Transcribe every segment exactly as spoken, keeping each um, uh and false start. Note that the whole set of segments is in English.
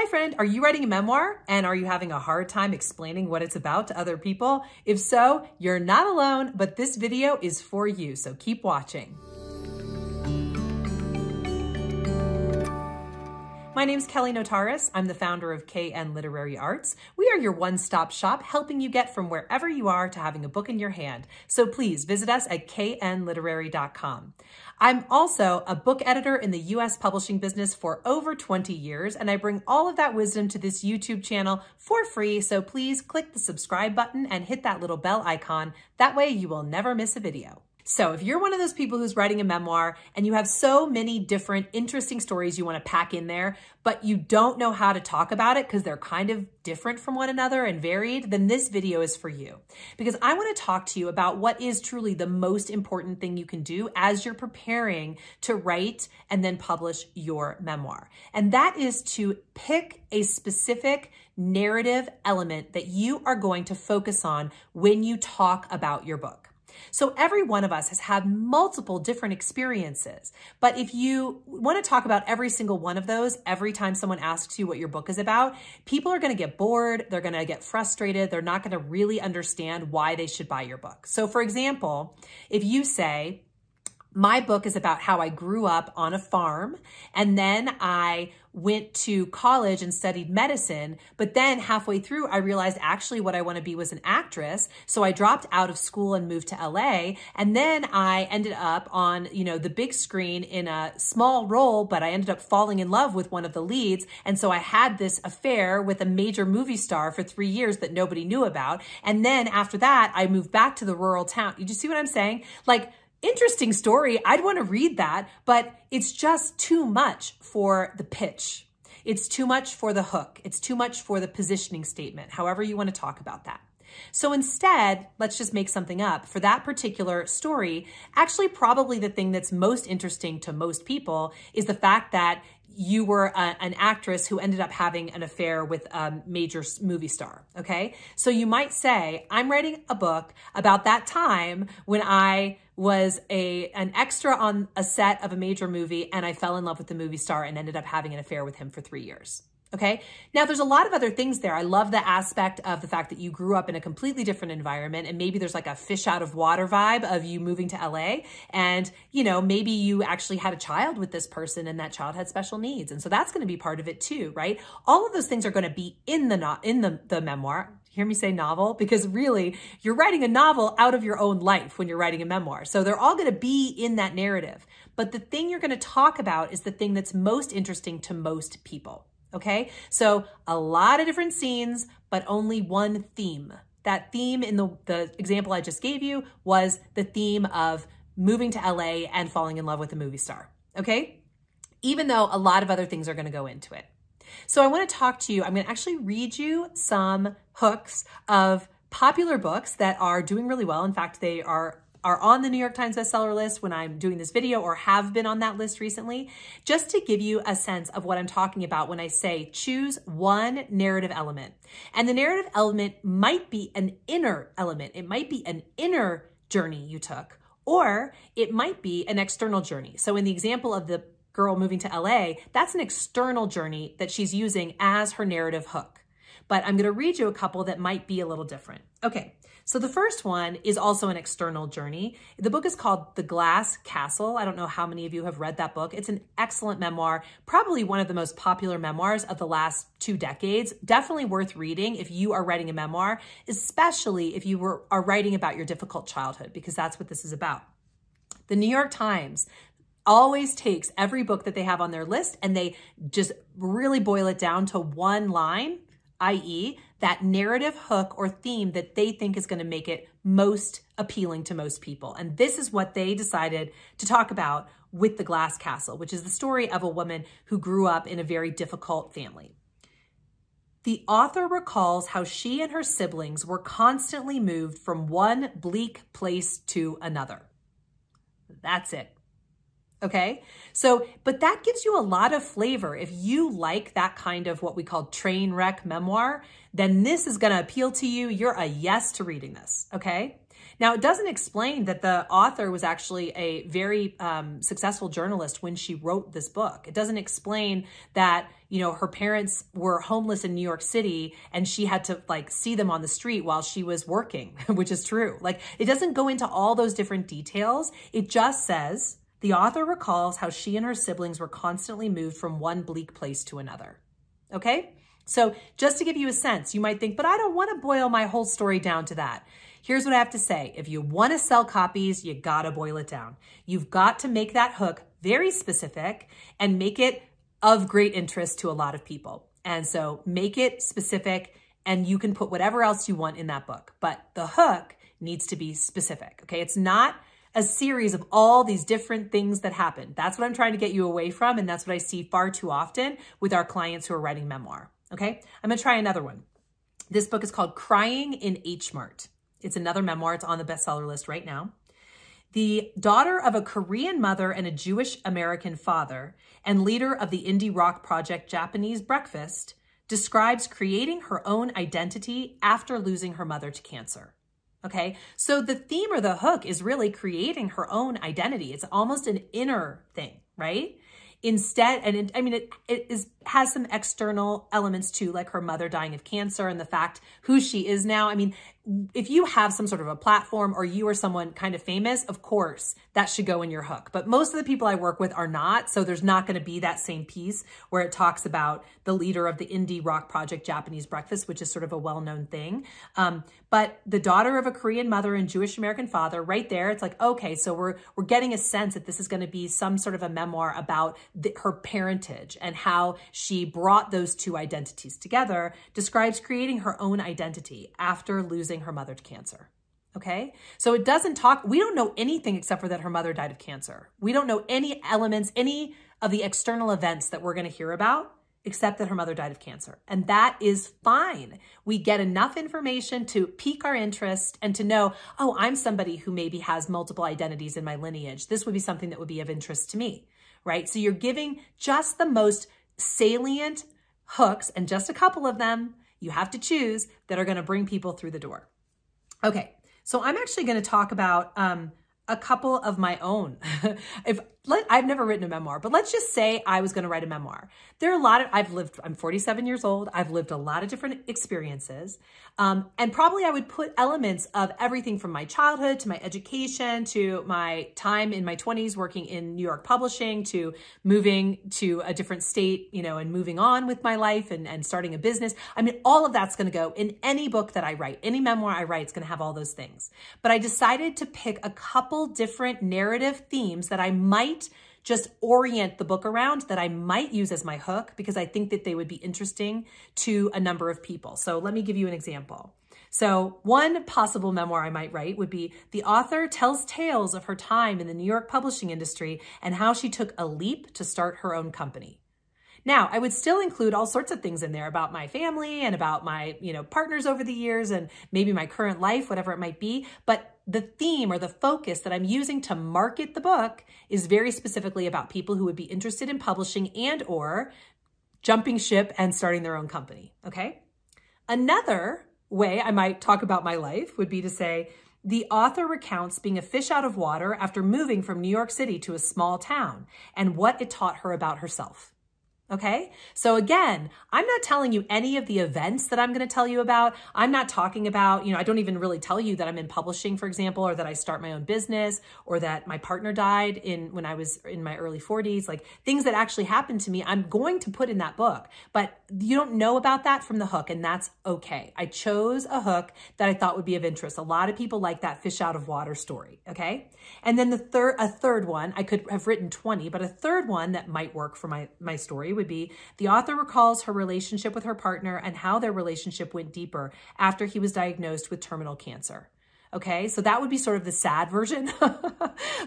Hi friend, are you writing a memoir and are you having a hard time explaining what it's about to other people? If so, you're not alone, but this video is for you, so keep watching. My name's Kelly Notaras. I'm the founder of K N Literary Arts. We are your one-stop shop, helping you get from wherever you are to having a book in your hand. So please visit us at K N literary dot com. I'm also a book editor in the U S publishing business for over twenty years, and I bring all of that wisdom to this YouTube channel for free. So please click the subscribe button and hit that little bell icon. That way you will never miss a video. So if you're one of those people who's writing a memoir and you have so many different interesting stories you want to pack in there, but you don't know how to talk about it because they're kind of different from one another and varied, then this video is for you. Because I want to talk to you about what is truly the most important thing you can do as you're preparing to write and then publish your memoir. And that is to pick a specific narrative element that you are going to focus on when you talk about your book. So every one of us has had multiple different experiences, but if you want to talk about every single one of those, every time someone asks you what your book is about, people are going to get bored. They're going to get frustrated. They're not going to really understand why they should buy your book. So for example, if you say, my book is about how I grew up on a farm and then I went to college and studied medicine, but then halfway through I realized actually what I want to be was an actress, so I dropped out of school and moved to L A, and then I ended up on, you know, the big screen in a small role, but I ended up falling in love with one of the leads, and so I had this affair with a major movie star for three years that nobody knew about, and then after that I moved back to the rural town. You just see what I'm saying? Like, interesting story. I'd want to read that, but it's just too much for the pitch. It's too much for the hook. It's too much for the positioning statement, however you want to talk about that. So instead, let's just make something up for that particular story. Actually, probably the thing that's most interesting to most people is the fact that you were a, an actress who ended up having an affair with a major movie star, okay? So you might say, I'm writing a book about that time when I was a an extra on a set of a major movie and I fell in love with the movie star and ended up having an affair with him for three years. Okay. Now there's a lot of other things there. I love the aspect of the fact that you grew up in a completely different environment and maybe there's like a fish out of water vibe of you moving to L A and, you know, maybe you actually had a child with this person and that child had special needs. And so that's going to be part of it too, right? All of those things are going to be in the, no in the, the memoir. Hear me say novel, because really you're writing a novel out of your own life when you're writing a memoir. So they're all going to be in that narrative. But the thing you're going to talk about is the thing that's most interesting to most people. Okay, so a lot of different scenes, but only one theme. That theme in the, the example I just gave you was the theme of moving to L A and falling in love with a movie star. Okay, even though a lot of other things are going to go into it. So I want to talk to you. I'm going to actually read you some hooks of popular books that are doing really well. In fact, they are are on the New York Times bestseller list when I'm doing this video, or have been on that list recently, just to give you a sense of what I'm talking about when I say choose one narrative element. And the narrative element might be an inner element. It might be an inner journey you took, or it might be an external journey. So in the example of the girl moving to L A, that's an external journey that she's using as her narrative hook. But I'm going to read you a couple that might be a little different. Okay. So the first one is also an external journey. The book is called The Glass Castle. I don't know how many of you have read that book. It's an excellent memoir, probably one of the most popular memoirs of the last two decades. Definitely worth reading if you are writing a memoir, especially if you were, are writing about your difficult childhood, because that's what this is about. The New York Times always takes every book that they have on their list and they just really boil it down to one line, that is that narrative hook or theme that they think is going to make it most appealing to most people. And this is what they decided to talk about with The Glass Castle, which is the story of a woman who grew up in a very difficult family. The author recalls how she and her siblings were constantly moved from one bleak place to another. That's it. Okay, so, but that gives you a lot of flavor. If you like that kind of what we call train wreck memoir, then this is going to appeal to you. You're a yes to reading this. Okay, Now, it doesn't explain that the author was actually a very um, successful journalist when she wrote this book. It doesn't explain that, you know, her parents were homeless in New York City and she had to like see them on the street while she was working, which is true. Like, it doesn't go into all those different details. It just says, the author recalls how she and her siblings were constantly moved from one bleak place to another. Okay? So just to give you a sense, you might think, but I don't want to boil my whole story down to that. Here's what I have to say. If you want to sell copies, you got to boil it down. You've got to make that hook very specific and make it of great interest to a lot of people. And so make it specific, and you can put whatever else you want in that book. But the hook needs to be specific, okay? It's not a series of all these different things that happen. That's what I'm trying to get you away from, and that's what I see far too often with our clients who are writing memoir. Okay, I'm gonna try another one. This book is called Crying in H Mart. It's another memoir. It's on the bestseller list right now. The daughter of a Korean mother and a Jewish American father and leader of the indie rock project Japanese Breakfast describes creating her own identity after losing her mother to cancer. Okay, so the theme or the hook is really creating her own identity. It's almost an inner thing, right? Instead, and it, I mean, it, it is, has some external elements too, like her mother dying of cancer and the fact who she is now. I mean, if you have some sort of a platform or you are someone kind of famous, of course, that should go in your hook. But most of the people I work with are not, so there's not going to be that same piece where it talks about the leader of the indie rock project Japanese Breakfast, which is sort of a well-known thing. Um, but the daughter of a Korean mother and Jewish American father, right there, it's like, okay, so we're we're getting a sense that this is going to be some sort of a memoir about The, her parentage and how she brought those two identities together, describes creating her own identity after losing her mother to cancer. Okay? So it doesn't talk, we don't know anything except for that her mother died of cancer. We don't know any elements, any of the external events that we're going to hear about, except that her mother died of cancer. And that is fine. We get enough information to pique our interest and to know, oh, I'm somebody who maybe has multiple identities in my lineage. This would be something that would be of interest to me. Right? So you're giving just the most salient hooks, and just a couple of them you have to choose that are going to bring people through the door. Okay. So I'm actually going to talk about um, a couple of my own. if let, I've never written a memoir, but let's just say I was going to write a memoir. There are a lot of, I've lived, I'm forty-seven years old. I've lived a lot of different experiences. Um, and probably I would put elements of everything from my childhood to my education, to my time in my twenties working in New York publishing, to moving to a different state, you know, and moving on with my life and, and starting a business. I mean, all of that's going to go in any book that I write, any memoir I write, it's going to have all those things. But I decided to pick a couple different narrative themes that I might just orient the book around, that I might use as my hook, because I think that they would be interesting to a number of people. So let me give you an example. So one possible memoir I might write would be, the author tells tales of her time in the New York publishing industry and how she took a leap to start her own company. Now, I would still include all sorts of things in there about my family and about my, you know, partners over the years and maybe my current life, whatever it might be. But the theme or the focus that I'm using to market the book is very specifically about people who would be interested in publishing and or jumping ship and starting their own company, okay? Another way I might talk about my life would be to say, the author recounts being a fish out of water after moving from New York City to a small town and what it taught her about herself. Okay, so again, I'm not telling you any of the events that I'm going to tell you about. I'm not talking about, you know, I don't even really tell you that I'm in publishing, for example, or that I start my own business, or that my partner died in when I was in my early forties, like things that actually happened to me, I'm going to put in that book. But you don't know about that from the hook, and that's okay. I chose a hook that I thought would be of interest. A lot of people like that fish out of water story, okay? And then the third, a third one, I could have written twenty, but a third one that might work for my, my story would be, the author recalls her relationship with her partner and how their relationship went deeper after he was diagnosed with terminal cancer. Okay, so that would be sort of the sad version,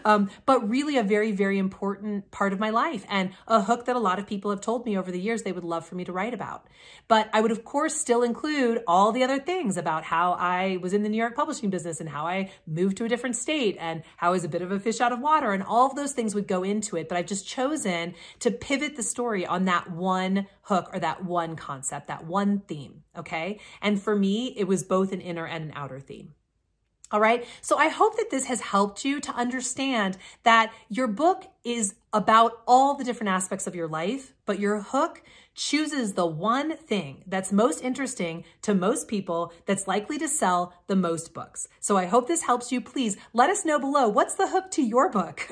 um, but really a very, very important part of my life and a hook that a lot of people have told me over the years they would love for me to write about. But I would, of course, still include all the other things about how I was in the New York publishing business and how I moved to a different state and how I was a bit of a fish out of water, and all of those things would go into it. But I've just chosen to pivot the story on that one hook or that one concept, that one theme, okay? And for me, it was both an inner and an outer theme. All right. So I hope that this has helped you to understand that your book is about all the different aspects of your life, but your hook chooses the one thing that's most interesting to most people that's likely to sell the most books. So I hope this helps you. Please let us know below, what's the hook to your book?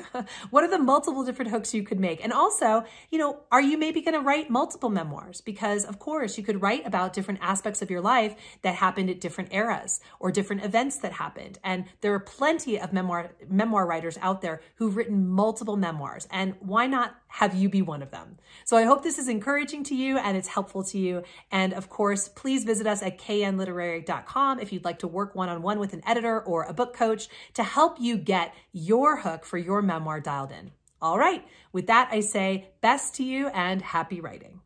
What are the multiple different hooks you could make? And also, you know, are you maybe going to write multiple memoirs? Because of course you could write about different aspects of your life that happened at different eras or different events that happened. And there are plenty of memoir, memoir writers out there who've written multiple memoirs, and why not have you be one of them? So I hope this is encouraging to you and it's helpful to you. And of course, please visit us at K N literary dot com if you'd like to work one-on-one with an editor or a book coach to help you get your hook for your memoir dialed in. All right. With that, I say best to you and happy writing.